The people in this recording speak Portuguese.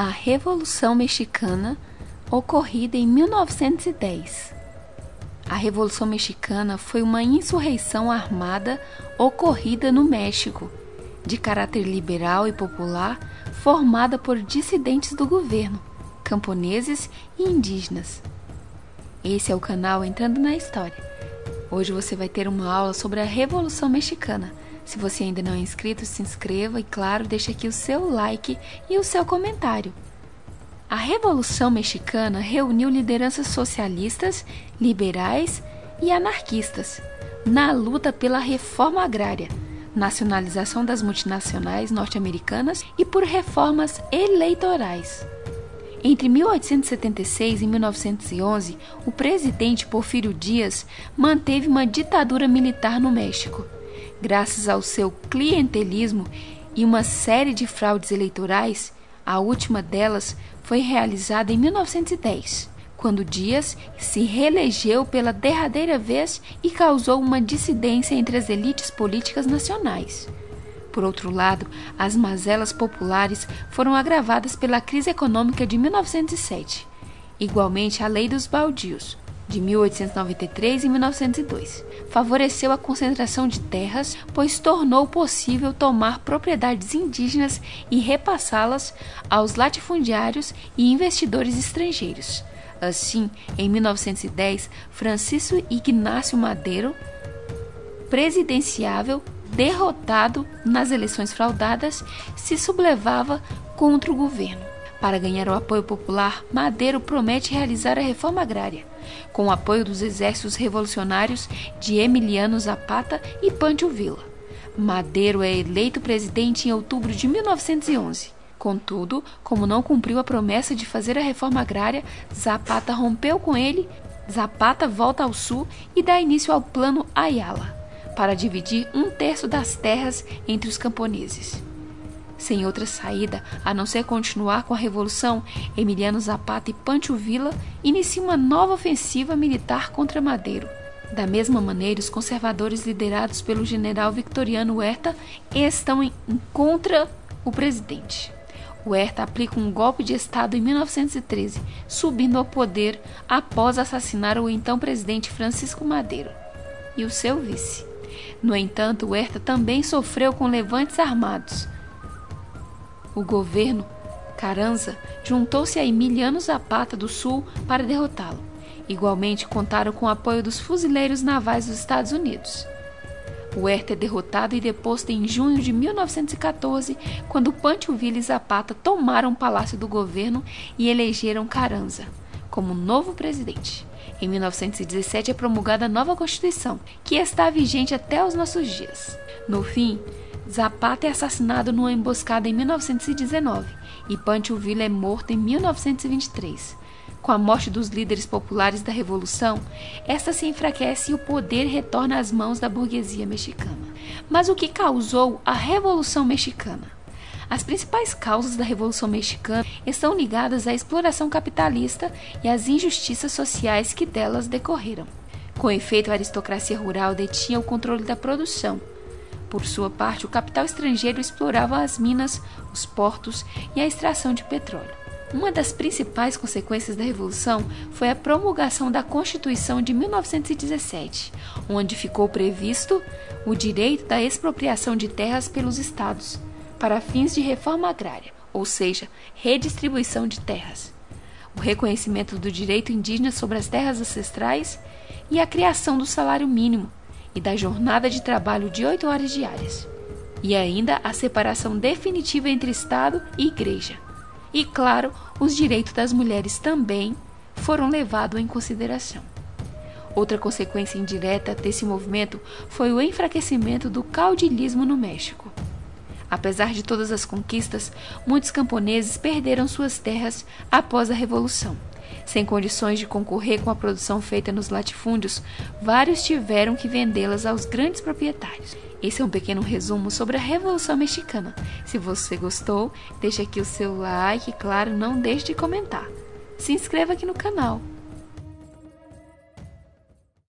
a Revolução Mexicana, ocorrida em 1910. A Revolução Mexicana foi uma insurreição armada ocorrida no México, de caráter liberal e popular, formada por dissidentes do governo, camponeses e indígenas. Esse é o canal Entrando na História. Hoje você vai ter uma aula sobre a Revolução Mexicana. Se você ainda não é inscrito, se inscreva e, claro, deixe aqui o seu like e o seu comentário. A Revolução Mexicana reuniu lideranças socialistas, liberais e anarquistas na luta pela reforma agrária, nacionalização das multinacionais norte-americanas e por reformas eleitorais. Entre 1876 e 1911, o presidente Porfírio Díaz manteve uma ditadura militar no México. Graças ao seu clientelismo e uma série de fraudes eleitorais, a última delas foi realizada em 1910, quando Díaz se reelegeu pela derradeira vez e causou uma dissidência entre as elites políticas nacionais. Por outro lado, as mazelas populares foram agravadas pela crise econômica de 1907, igualmente a Lei dos Baldios, de 1893 e 1902. Favoreceu a concentração de terras, pois tornou possível tomar propriedades indígenas e repassá-las aos latifundiários e investidores estrangeiros. Assim, em 1910, Francisco Ignacio Madeiro, presidenciável, derrotado nas eleições fraudadas, se sublevava contra o governo. Para ganhar o apoio popular, Madeiro promete realizar a reforma agrária, com o apoio dos exércitos revolucionários de Emiliano Zapata e Pancho Villa. Madeiro é eleito presidente em outubro de 1911. Contudo, como não cumpriu a promessa de fazer a reforma agrária, Zapata rompeu com ele. Zapata volta ao sul e dá início ao Plano Ayala, para dividir um terço das terras entre os camponeses. Sem outra saída, a não ser continuar com a revolução, Emiliano Zapata e Pancho Villa iniciam uma nova ofensiva militar contra Madeiro. Da mesma maneira, os conservadores liderados pelo general Victoriano Huerta estão contra o presidente. Huerta aplica um golpe de Estado em 1913, subindo ao poder após assassinar o então presidente Francisco Madeiro e o seu vice. No entanto, Huerta também sofreu com levantes armados. O governo Carranza juntou-se a Emiliano Zapata do Sul para derrotá-lo. Igualmente, contaram com o apoio dos fuzileiros navais dos Estados Unidos. Huerta é derrotado e deposto em junho de 1914, quando Pancho Villa e Zapata tomaram o palácio do governo e elegeram Carranza como novo presidente. Em 1917 é promulgada a nova Constituição, que está vigente até os nossos dias. No fim, Zapata é assassinado numa emboscada em 1919 e Pancho Villa é morto em 1923. Com a morte dos líderes populares da Revolução, esta se enfraquece e o poder retorna às mãos da burguesia mexicana. Mas o que causou a Revolução Mexicana? As principais causas da Revolução Mexicana estão ligadas à exploração capitalista e às injustiças sociais que delas decorreram. Com efeito, a aristocracia rural detinha o controle da produção. Por sua parte, o capital estrangeiro explorava as minas, os portos e a extração de petróleo. Uma das principais consequências da Revolução foi a promulgação da Constituição de 1917, onde ficou previsto o direito da expropriação de terras pelos estados para fins de reforma agrária, ou seja, redistribuição de terras, o reconhecimento do direito indígena sobre as terras ancestrais e a criação do salário mínimo e da jornada de trabalho de 8 horas diárias, e ainda a separação definitiva entre Estado e Igreja. E claro, os direitos das mulheres também foram levados em consideração. Outra consequência indireta desse movimento foi o enfraquecimento do caudilismo no México. Apesar de todas as conquistas, muitos camponeses perderam suas terras após a Revolução. Sem condições de concorrer com a produção feita nos latifúndios, vários tiveram que vendê-las aos grandes proprietários. Esse é um pequeno resumo sobre a Revolução Mexicana. Se você gostou, deixe aqui o seu like e, claro, não deixe de comentar. Se inscreva aqui no canal.